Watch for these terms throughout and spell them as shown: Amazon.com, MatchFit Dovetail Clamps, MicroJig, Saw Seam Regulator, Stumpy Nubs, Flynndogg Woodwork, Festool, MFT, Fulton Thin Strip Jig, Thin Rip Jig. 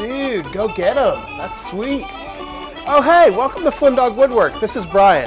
Dude, go get them. That's sweet. Oh, hey, welcome to Flynndogg Woodwork. This is Brian.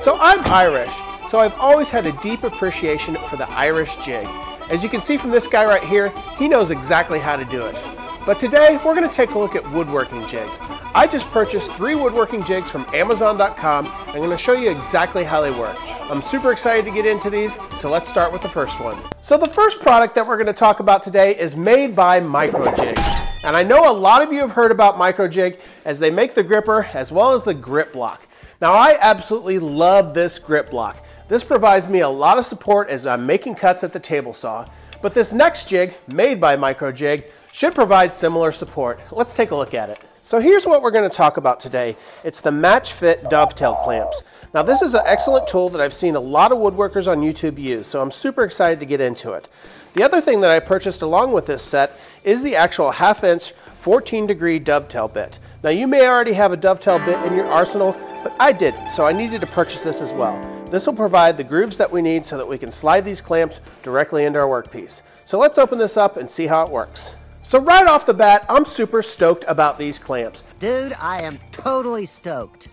So I'm Irish, so I've always had a deep appreciation for the Irish jig. As you can see from this guy right here, he knows exactly how to do it. But today, we're going to take a look at woodworking jigs. I just purchased 3 woodworking jigs from Amazon.com. I'm going to show you exactly how they work. I'm super excited to get into these, so let's start with the first one. So the first product that we're going to talk about today is made by MicroJig. And I know a lot of you have heard about MicroJig as they make the gripper as well as the grip block. Now I absolutely love this grip block. This provides me a lot of support as I'm making cuts at the table saw. But this next jig, made by MicroJig, should provide similar support. Let's take a look at it. So here's what we're going to talk about today. It's the MatchFit Dovetail Clamps. Now this is an excellent tool that I've seen a lot of woodworkers on YouTube use, so I'm super excited to get into it. The other thing that I purchased along with this set is the actual 1/2 inch 14-degree dovetail bit. Now you may already have a dovetail bit in your arsenal, but I didn't, so I needed to purchase this as well. This will provide the grooves that we need so that we can slide these clamps directly into our workpiece. So let's open this up and see how it works. So right off the bat, I'm super stoked about these clamps. Dude, I am totally stoked.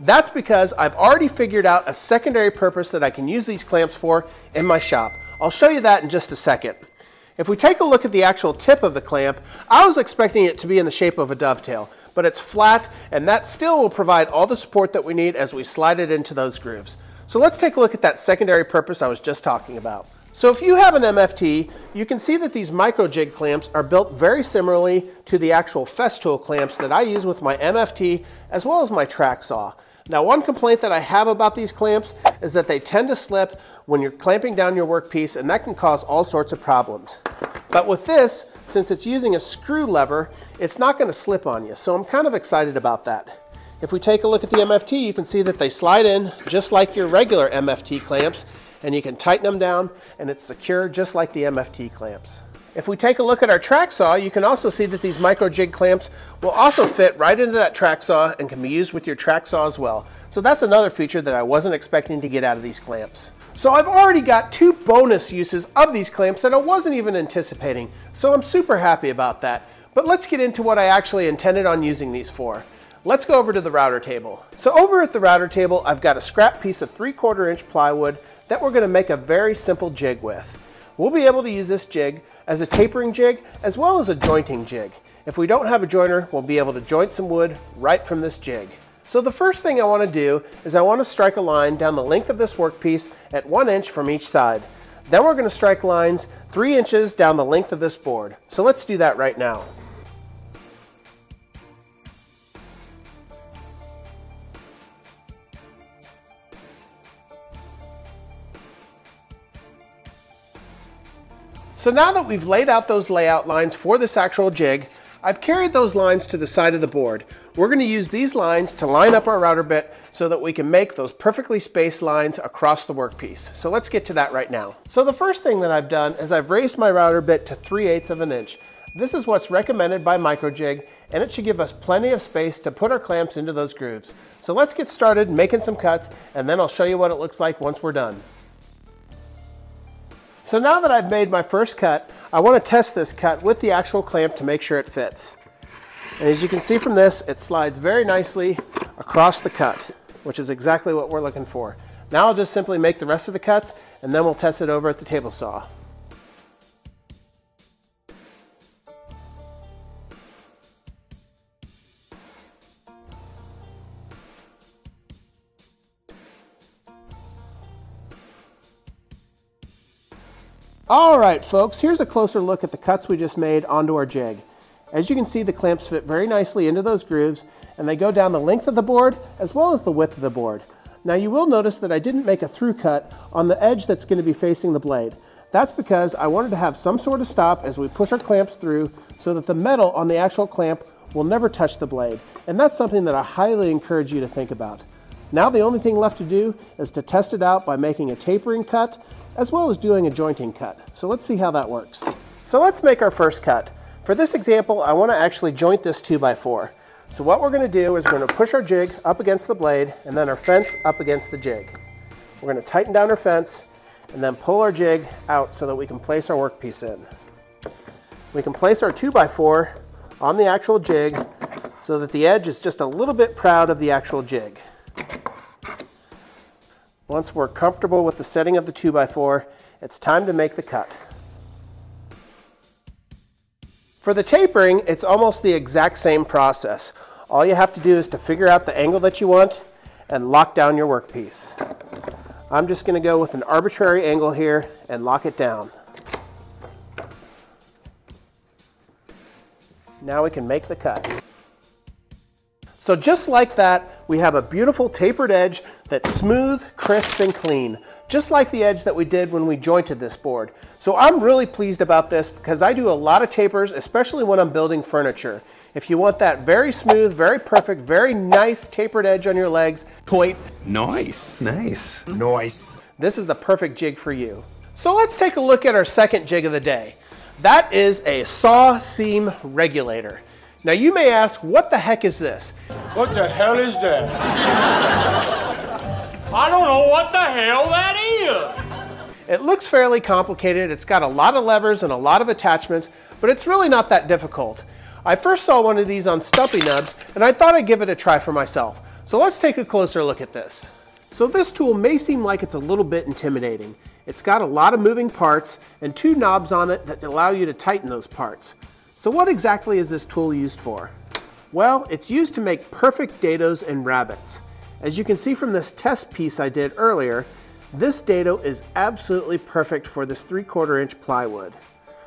That's because I've already figured out a secondary purpose that I can use these clamps for in my shop. I'll show you that in just a second. If we take a look at the actual tip of the clamp, I was expecting it to be in the shape of a dovetail, but it's flat, and that still will provide all the support that we need as we slide it into those grooves. So let's take a look at that secondary purpose I was just talking about. So if you have an MFT, you can see that these MicroJig clamps are built very similarly to the actual Festool clamps that I use with my MFT as well as my track saw. Now one complaint that I have about these clamps is that they tend to slip when you're clamping down your workpiece, and that can cause all sorts of problems. But with this, since it's using a screw lever, it's not going to slip on you, so I'm kind of excited about that. If we take a look at the MFT, you can see that they slide in just like your regular MFT clamps, and you can tighten them down, and it's secure just like the MFT clamps. If we take a look at our track saw, you can also see that these MicroJig clamps will also fit right into that track saw and can be used with your track saw as well. So that's another feature that I wasn't expecting to get out of these clamps. So I've already got 2 bonus uses of these clamps that I wasn't even anticipating, so I'm super happy about that. But let's get into what I actually intended on using these for. Let's go over to the router table. So over at the router table, I've got a scrap piece of 3/4 inch plywood that we're going to make a very simple jig with. We'll be able to use this jig as a tapering jig as well as a jointing jig. If we don't have a joiner, we'll be able to joint some wood right from this jig. So the first thing I want to do is I want to strike a line down the length of this workpiece at 1 inch from each side. Then we're going to strike lines 3 inches down the length of this board. So let's do that right now. So now that we've laid out those layout lines for this actual jig, I've carried those lines to the side of the board. We're going to use these lines to line up our router bit so that we can make those perfectly spaced lines across the workpiece. So let's get to that right now. So the first thing that I've done is I've raised my router bit to 3/8 of an inch. This is what's recommended by MicroJig, and it should give us plenty of space to put our clamps into those grooves. So let's get started making some cuts, and then I'll show you what it looks like once we're done. So now that I've made my first cut, I want to test this cut with the actual clamp to make sure it fits. And as you can see from this, it slides very nicely across the cut, which is exactly what we're looking for. Now I'll just simply make the rest of the cuts, and then we'll test it over at the table saw. All right, folks, here's a closer look at the cuts we just made onto our jig. As you can see, the clamps fit very nicely into those grooves, and they go down the length of the board as well as the width of the board. Now you will notice that I didn't make a through cut on the edge that's going to be facing the blade. That's because I wanted to have some sort of stop as we push our clamps through so that the metal on the actual clamp will never touch the blade. And that's something that I highly encourage you to think about. Now the only thing left to do is to test it out by making a tapering cut as well as doing a jointing cut. So let's see how that works. So let's make our first cut. For this example, I want to actually joint this 2x4. So what we're going to do is we're going to push our jig up against the blade and then our fence up against the jig. We're going to tighten down our fence and then pull our jig out so that we can place our workpiece in. We can place our 2x4 on the actual jig so that the edge is just a little bit proud of the actual jig. Once we're comfortable with the setting of the 2x4, it's time to make the cut. For the tapering, it's almost the exact same process. All you have to do is to figure out the angle that you want and lock down your workpiece. I'm just going to go with an arbitrary angle here and lock it down. Now we can make the cut. So just like that, we have a beautiful tapered edge that's smooth, crisp, and clean, just like the edge that we did when we jointed this board. So I'm really pleased about this because I do a lot of tapers, especially when I'm building furniture. If you want that very smooth, very perfect, very nice tapered edge on your legs, point. Nice, nice, nice. This is the perfect jig for you. So let's take a look at our second jig of the day. That is a saw seam regulator. Now you may ask, what the heck is this? What the hell is that? I don't know what the hell that is. It looks fairly complicated. It's got a lot of levers and a lot of attachments, but it's really not that difficult. I first saw one of these on Stumpy Nubs, and I thought I'd give it a try for myself. So let's take a closer look at this. So this tool may seem like it's a little bit intimidating. It's got a lot of moving parts and two knobs on it that allow you to tighten those parts. So what exactly is this tool used for? Well, it's used to make perfect dados and rabbits. As you can see from this test piece I did earlier, this dado is absolutely perfect for this 3/4 inch plywood.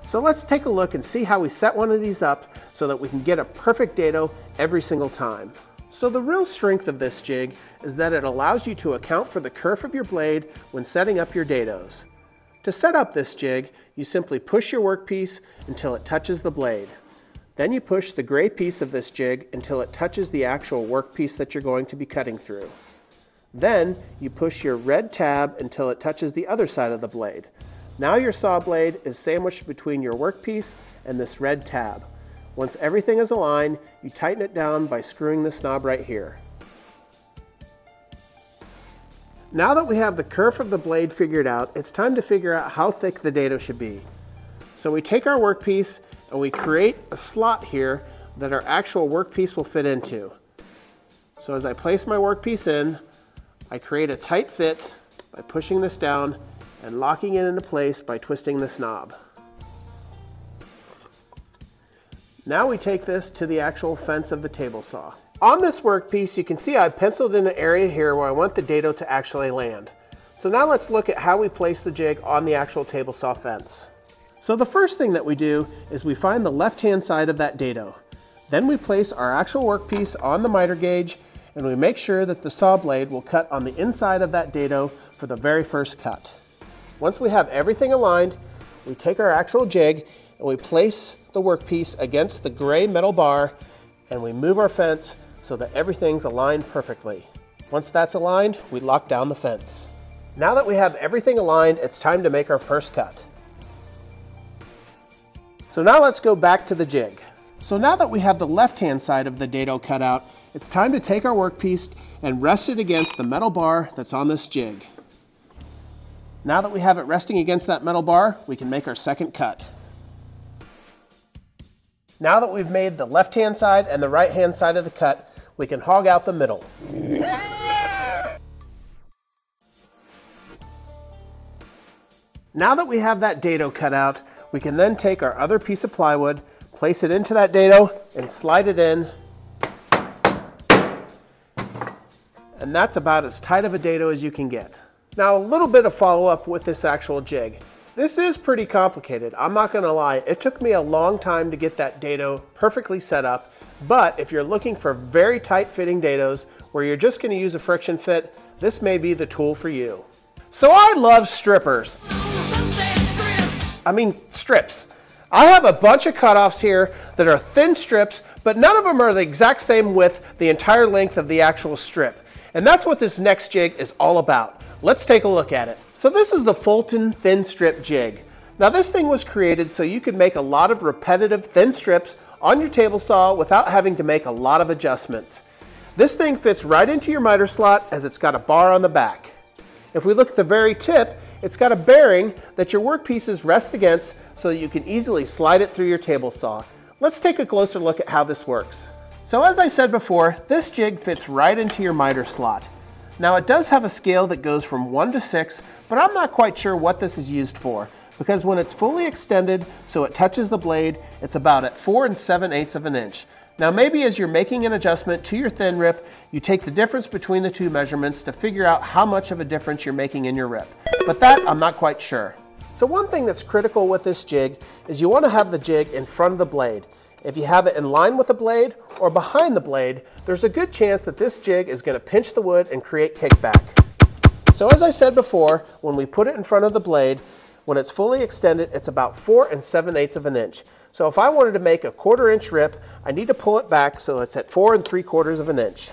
So let's take a look and see how we set one of these up so that we can get a perfect dado every single time. So the real strength of this jig is that it allows you to account for the curve of your blade when setting up your dados. To set up this jig, you simply push your workpiece until it touches the blade. Then you push the gray piece of this jig until it touches the actual workpiece that you're going to be cutting through. Then you push your red tab until it touches the other side of the blade. Now your saw blade is sandwiched between your workpiece and this red tab. Once everything is aligned, you tighten it down by screwing this knob right here. Now that we have the curve of the blade figured out, it's time to figure out how thick the dado should be. So we take our workpiece and we create a slot here that our actual workpiece will fit into. So as I place my workpiece in, I create a tight fit by pushing this down and locking it into place by twisting this knob. Now we take this to the actual fence of the table saw. On this workpiece, you can see I penciled in an area here where I want the dado to actually land. So now let's look at how we place the jig on the actual table saw fence. So the first thing that we do is we find the left-hand side of that dado. Then we place our actual workpiece on the miter gauge and we make sure that the saw blade will cut on the inside of that dado for the very first cut. Once we have everything aligned, we take our actual jig and we place the workpiece against the gray metal bar and we move our fence so that everything's aligned perfectly. Once that's aligned, we lock down the fence. Now that we have everything aligned, it's time to make our first cut. So now let's go back to the jig. So now that we have the left-hand side of the dado cut out, it's time to take our workpiece and rest it against the metal bar that's on this jig. Now that we have it resting against that metal bar, we can make our second cut. Now that we've made the left-hand side and the right-hand side of the cut, we can hog out the middle. Now that we have that dado cut out, we can then take our other piece of plywood, place it into that dado, and slide it in. And that's about as tight of a dado as you can get. Now a little bit of follow-up with this actual jig. This is pretty complicated, I'm not gonna lie. It took me a long time to get that dado perfectly set up, but if you're looking for very tight fitting dados where you're just gonna use a friction fit, this may be the tool for you. So I love strippers. Strips. I have a bunch of cutoffs here that are thin strips, but none of them are the exact same width, the entire length of the actual strip. And that's what this next jig is all about. Let's take a look at it. So this is the Fulton Thin Strip Jig. Now this thing was created so you could make a lot of repetitive thin strips on your table saw without having to make a lot of adjustments. This thing fits right into your miter slot as it's got a bar on the back. If we look at the very tip, it's got a bearing that your workpieces rest against so that you can easily slide it through your table saw. Let's take a closer look at how this works. So as I said before, this jig fits right into your miter slot. Now it does have a scale that goes from 1 to 6, but I'm not quite sure what this is used for, because when it's fully extended so it touches the blade, it's about at 4 7/8 of an inch. Now maybe as you're making an adjustment to your thin rip, you take the difference between the two measurements to figure out how much of a difference you're making in your rip. But that I'm not quite sure. So one thing that's critical with this jig is you want to have the jig in front of the blade. If you have it in line with the blade or behind the blade, there's a good chance that this jig is going to pinch the wood and create kickback. So as I said before, when we put it in front of the blade, when it's fully extended, it's about 4 7/8 of an inch. So if I wanted to make a 1/4 inch rip, I need to pull it back so it's at 4 3/4 of an inch.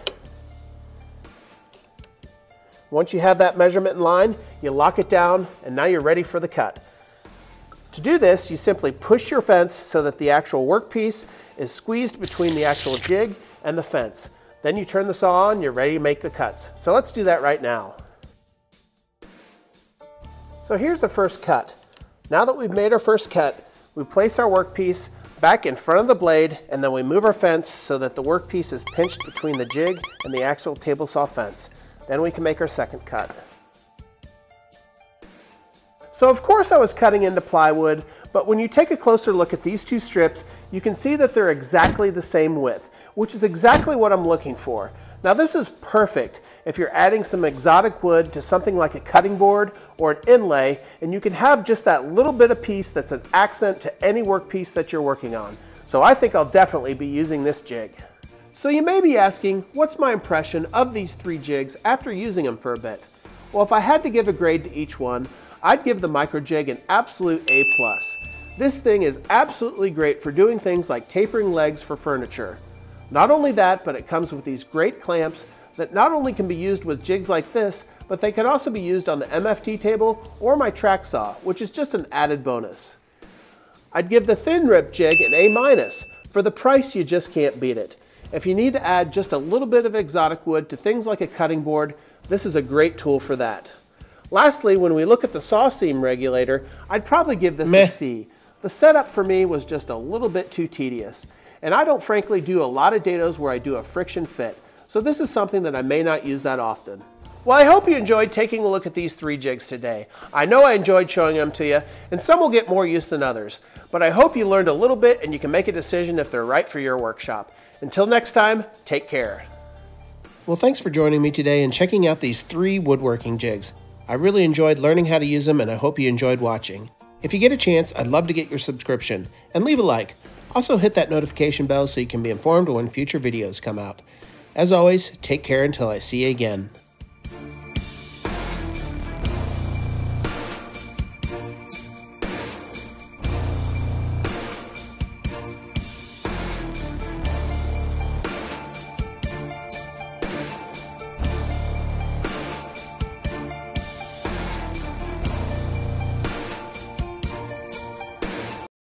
Once you have that measurement in line, you lock it down and now you're ready for the cut. To do this, you simply push your fence so that the actual workpiece is squeezed between the actual jig and the fence. Then you turn the saw on, you're ready to make the cuts. So let's do that right now. So here's the first cut. Now that we've made our first cut, we place our workpiece back in front of the blade and then we move our fence so that the workpiece is pinched between the jig and the actual table saw fence. Then we can make our second cut. So of course I was cutting into plywood, but when you take a closer look at these two strips, you can see that they're exactly the same width, which is exactly what I'm looking for. Now this is perfect if you're adding some exotic wood to something like a cutting board or an inlay, and you can have just that little bit of piece that's an accent to any workpiece that you're working on. So I think I'll definitely be using this jig. So you may be asking, what's my impression of these three jigs after using them for a bit? Well, if I had to give a grade to each one, I'd give the MicroJig an absolute A+. This thing is absolutely great for doing things like tapering legs for furniture. Not only that, but it comes with these great clamps that not only can be used with jigs like this, but they can also be used on the MFT table or my track saw, which is just an added bonus. I'd give the thin rip jig an A-. For the price, you just can't beat it. If you need to add just a little bit of exotic wood to things like a cutting board, this is a great tool for that. Lastly, when we look at the saw seam regulator, I'd probably give this a C. The setup for me was just a little bit too tedious. And I don't frankly do a lot of dados where I do a friction fit. So this is something that I may not use that often. Well, I hope you enjoyed taking a look at these three jigs today. I know I enjoyed showing them to you, and some will get more use than others, but I hope you learned a little bit and you can make a decision if they're right for your workshop. Until next time, take care. Well, thanks for joining me today and checking out these three woodworking jigs. I really enjoyed learning how to use them, and I hope you enjoyed watching. If you get a chance, I'd love to get your subscription and leave a like. Also hit that notification bell so you can be informed when future videos come out. As always, take care until I see you again.